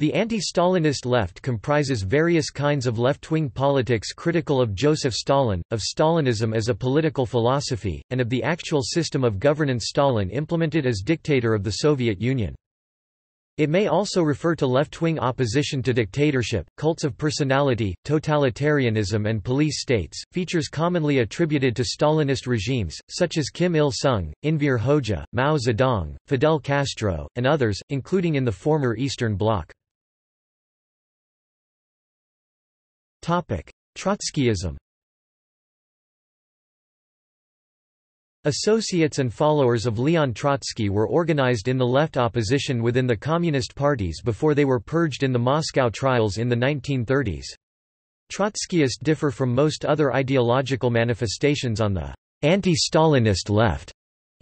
The anti-Stalinist left comprises various kinds of left-wing politics critical of Joseph Stalin, of Stalinism as a political philosophy, and of the actual system of governance Stalin implemented as dictator of the Soviet Union. It may also refer to left-wing opposition to dictatorship, cults of personality, totalitarianism and police states, features commonly attributed to Stalinist regimes, such as Kim Il-sung, Enver Hoxha, Mao Zedong, Fidel Castro, and others, including in the former Eastern Bloc. Trotskyism. Associates and followers of Leon Trotsky were organized in the left opposition within the communist parties before they were purged in the Moscow trials in the 1930s. Trotskyists differ from most other ideological manifestations on the anti-Stalinist left,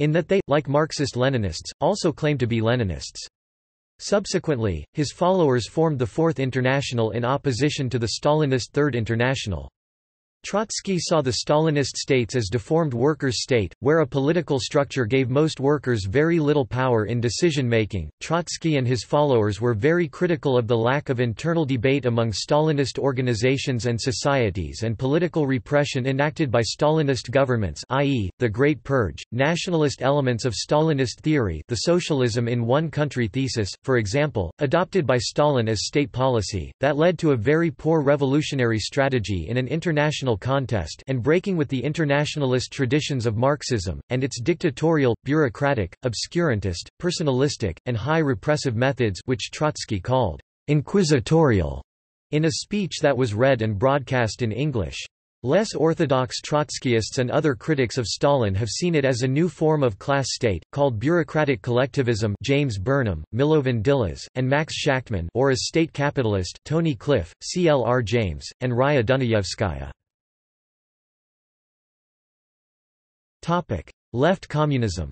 in that they, like Marxist-Leninists, also claim to be Leninists. Subsequently, his followers formed the Fourth International in opposition to the Stalinist Third International. Trotsky saw the Stalinist states as deformed workers' state, where a political structure gave most workers very little power in decision-making. Trotsky and his followers were very critical of the lack of internal debate among Stalinist organizations and societies and political repression enacted by Stalinist governments, i.e., the Great Purge. Nationalist elements of Stalinist theory, the socialism in one country thesis, for example, adopted by Stalin as state policy, that led to a very poor revolutionary strategy in an international contest and breaking with the internationalist traditions of Marxism, and its dictatorial, bureaucratic, obscurantist, personalistic, and high repressive methods which Trotsky called inquisitorial in a speech that was read and broadcast in English. Less orthodox Trotskyists and other critics of Stalin have seen it as a new form of class state, called bureaucratic collectivism James Burnham, Milovan Djilas, and Max Schachtman, or as state capitalist Tony Cliff, C. L. R. James, and Raya Dunayevskaya. Left communism.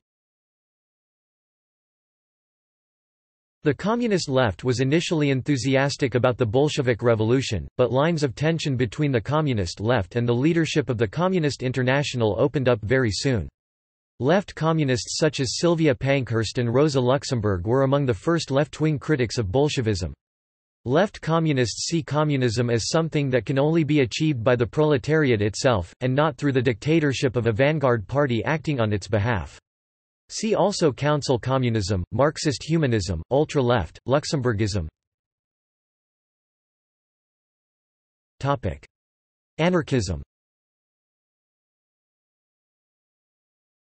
The communist left was initially enthusiastic about the Bolshevik Revolution, but lines of tension between the communist left and the leadership of the Communist International opened up very soon. Left communists such as Sylvia Pankhurst and Rosa Luxemburg were among the first left-wing critics of Bolshevism. Left communists see communism as something that can only be achieved by the proletariat itself, and not through the dictatorship of a vanguard party acting on its behalf. See also council communism, Marxist humanism, ultra-left, Luxemburgism. Anarchism.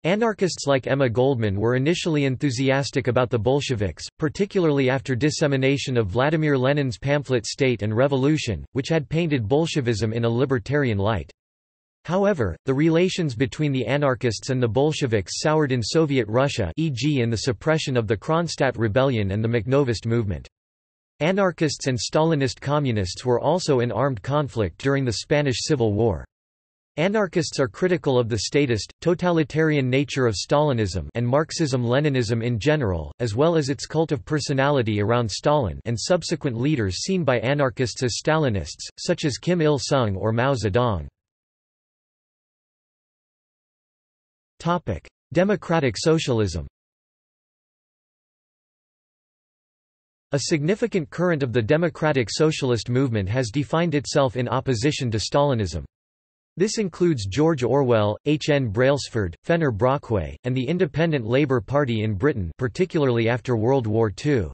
Anarchists like Emma Goldman were initially enthusiastic about the Bolsheviks, particularly after dissemination of Vladimir Lenin's pamphlet State and Revolution, which had painted Bolshevism in a libertarian light. However, the relations between the anarchists and the Bolsheviks soured in Soviet Russia, e.g. in the suppression of the Kronstadt Rebellion and the Makhnovist Movement. Anarchists and Stalinist communists were also in armed conflict during the Spanish Civil War. Anarchists are critical of the statist, totalitarian nature of Stalinism and Marxism-Leninism in general, as well as its cult of personality around Stalin and subsequent leaders seen by anarchists as Stalinists, such as Kim Il-sung or Mao Zedong. Democratic socialism. A significant current of the democratic socialist movement has defined itself in opposition to Stalinism. This includes George Orwell, H.N. Brailsford, Fenner Brockway, and the Independent Labour Party in Britain, particularly after World War II.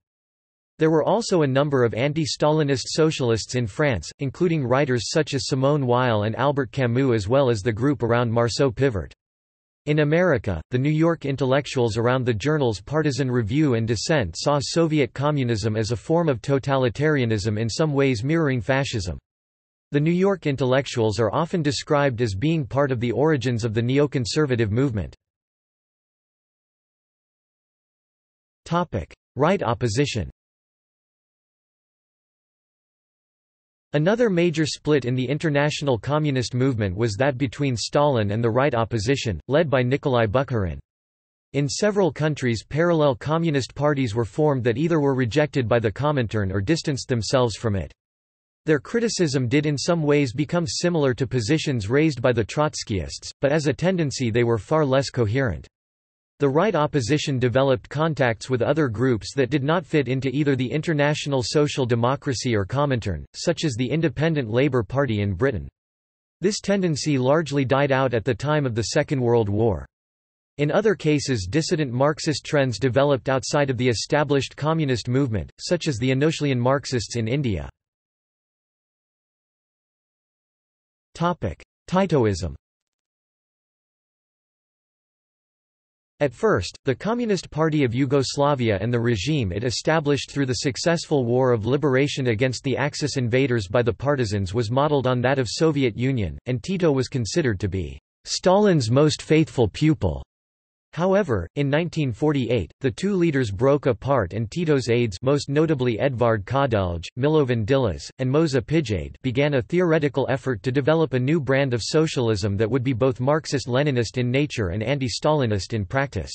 There were also a number of anti-Stalinist socialists in France, including writers such as Simone Weil and Albert Camus, as well as the group around Marceau Pivot. In America, the New York intellectuals around the journals Partisan Review and Dissent saw Soviet communism as a form of totalitarianism in some ways mirroring fascism. The New York intellectuals are often described as being part of the origins of the neoconservative movement. Right opposition. Another major split in the international communist movement was that between Stalin and the right opposition, led by Nikolai Bukharin. In several countries parallel communist parties were formed that either were rejected by the Comintern or distanced themselves from it. Their criticism did in some ways become similar to positions raised by the Trotskyists, but as a tendency they were far less coherent. The right opposition developed contacts with other groups that did not fit into either the International Social Democracy or Comintern, such as the Independent Labour Party in Britain. This tendency largely died out at the time of the Second World War. In other cases, dissident Marxist trends developed outside of the established communist movement, such as the Anoushlian Marxists in India. Titoism. At first, the Communist Party of Yugoslavia and the regime it established through the successful War of Liberation against the Axis invaders by the partisans was modeled on that of Soviet Union, and Tito was considered to be Stalin's most faithful pupil. However, in 1948, the two leaders broke apart and Tito's aides, most notably Edvard Kardelj, Milovan Djilas, and Moza Pijade, began a theoretical effort to develop a new brand of socialism that would be both Marxist-Leninist in nature and anti-Stalinist in practice.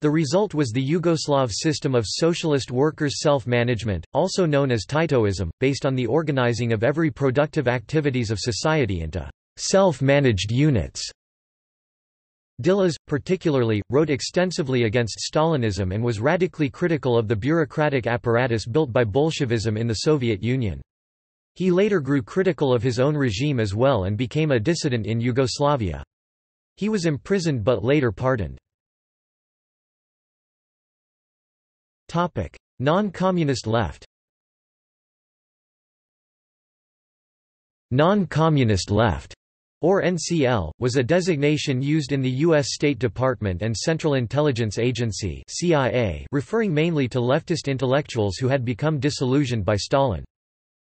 The result was the Yugoslav system of socialist workers' self-management, also known as Titoism, based on the organizing of every productive activities of society into self-managed units. Djilas, particularly, wrote extensively against Stalinism and was radically critical of the bureaucratic apparatus built by Bolshevism in the Soviet Union. He later grew critical of his own regime as well and became a dissident in Yugoslavia. He was imprisoned but later pardoned. Non-communist left. Non-communist left, or NCL, was a designation used in the U.S. State Department and Central Intelligence Agency (CIA), referring mainly to leftist intellectuals who had become disillusioned by Stalin.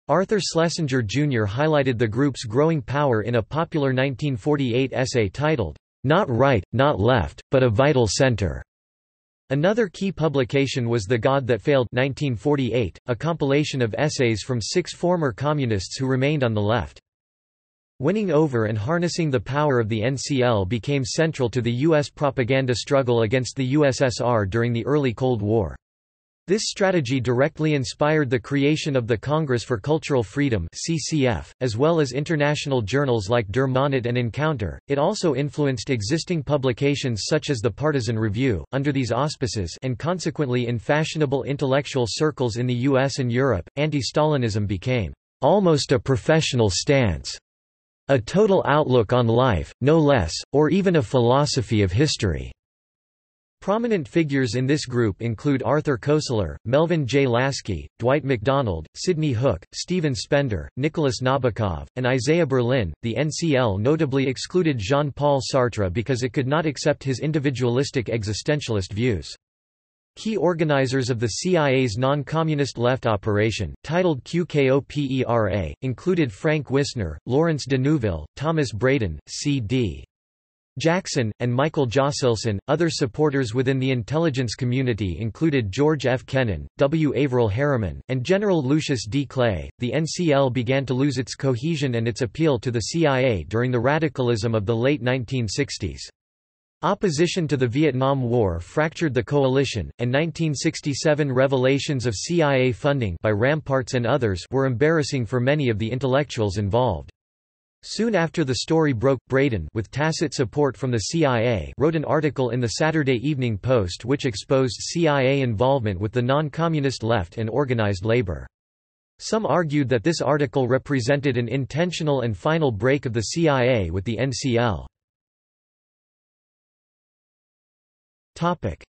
Arthur Schlesinger, Jr. highlighted the group's growing power in a popular 1948 essay titled, "Not Right, Not Left, But a Vital Center." Another key publication was The God That Failed 1948, a compilation of essays from 6 former communists who remained on the left. Winning over and harnessing the power of the NCL became central to the U.S. propaganda struggle against the USSR during the early Cold War. This strategy directly inspired the creation of the Congress for Cultural Freedom (CCF), as well as international journals like Der Monat and Encounter. It also influenced existing publications such as the Partisan Review, under these auspices and consequently in fashionable intellectual circles in the U.S. and Europe, anti-Stalinism became almost a professional stance. A total outlook on life, no less, or even a philosophy of history. Prominent figures in this group include Arthur Koestler, Melvin J. Lasky, Dwight MacDonald, Sidney Hook, Stephen Spender, Nicholas Nabokov, and Isaiah Berlin. The NCL notably excluded Jean-Paul Sartre because it could not accept his individualistic existentialist views. Key organizers of the CIA's non-communist left operation, titled QKOPERA, included Frank Wisner, Lawrence de Neuville, Thomas Braden, C.D. Jackson, and Michael Josselson. Other supporters within the intelligence community included George F. Kennan, W. Averill Harriman, and General Lucius D. Clay. The NCL began to lose its cohesion and its appeal to the CIA during the radicalism of the late 1960s. Opposition to the Vietnam War fractured the coalition, and 1967 revelations of CIA funding by Ramparts and others were embarrassing for many of the intellectuals involved. Soon after the story broke, Braden, with tacit support from the CIA, wrote an article in the Saturday Evening Post which exposed CIA involvement with the non-communist left and organized labor. Some argued that this article represented an intentional and final break of the CIA with the NCL.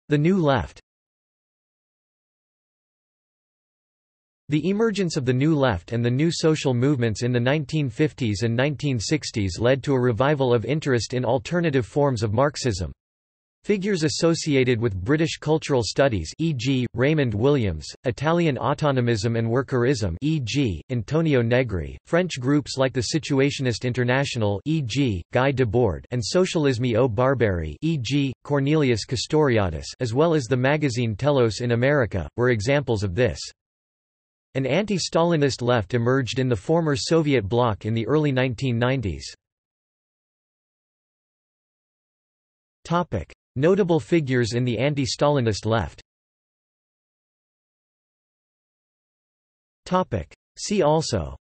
The New Left. The emergence of the New Left and the new social movements in the 1950s and 1960s led to a revival of interest in alternative forms of Marxism. Figures associated with British cultural studies, e.g., Raymond Williams, Italian autonomism and workerism, e.g., Antonio Negri, French groups like the Situationist International, e.g., Guy Debord, and Socialisme au Barbari, e.g., Cornelius Castoriadis, as well as the magazine Telos in America, were examples of this. An anti-Stalinist left emerged in the former Soviet bloc in the early 1990s. Notable figures in the anti-Stalinist left. See also: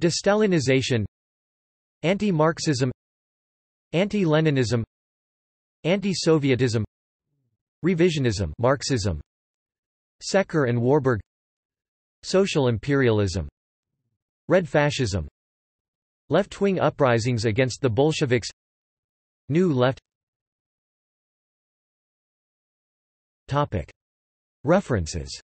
De-Stalinization, Anti-Marxism, Anti-Leninism, Anti-Sovietism, Revisionism, Marxism, Secker and Warburg, Social imperialism, Red fascism, left-wing uprisings against the Bolsheviks, New Left. Topic. References.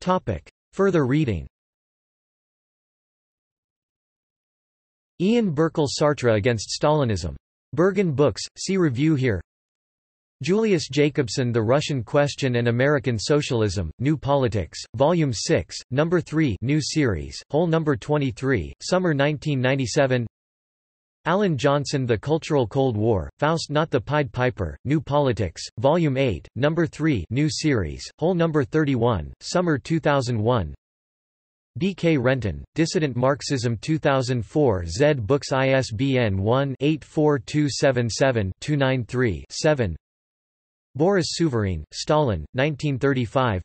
Topic. Further reading. Ian Berkel, Sartre Against Stalinism. Bergen Books, see review here. Julius Jacobson, The Russian Question and American Socialism, New Politics, Volume 6, No. 3, New Series, Whole No. 23, Summer 1997. Alan Johnson, The Cultural Cold War, Faust Not the Pied Piper, New Politics, Volume 8, No. 3, New Series, Whole No. 31, Summer 2001. D. K. Renton, Dissident Marxism, 2004, Zed Books, ISBN 1-84277-293-7. Boris Souvarine, Stalin, 1935.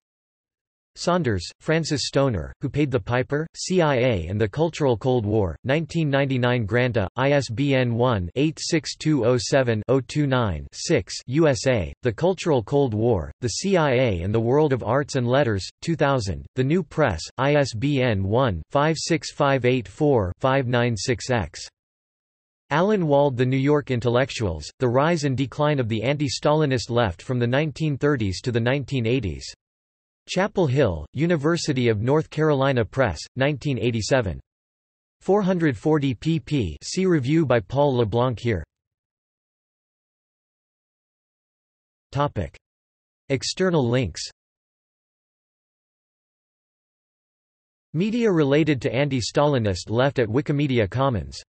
Saunders, Francis Stoner, Who Paid the Piper? CIA and the Cultural Cold War, 1999. Granta, ISBN 1-86207-029-6. USA, The Cultural Cold War, The CIA and the World of Arts and Letters, 2000, The New Press, ISBN 1-56584-596-X. Alan Wald, The New York Intellectuals, The Rise and Decline of the Anti-Stalinist Left from the 1930s to the 1980s. Chapel Hill, University of North Carolina Press, 1987. 440 pp. See review by Paul LeBlanc here. Topic. External links. Media related to Anti-Stalinist Left at Wikimedia Commons.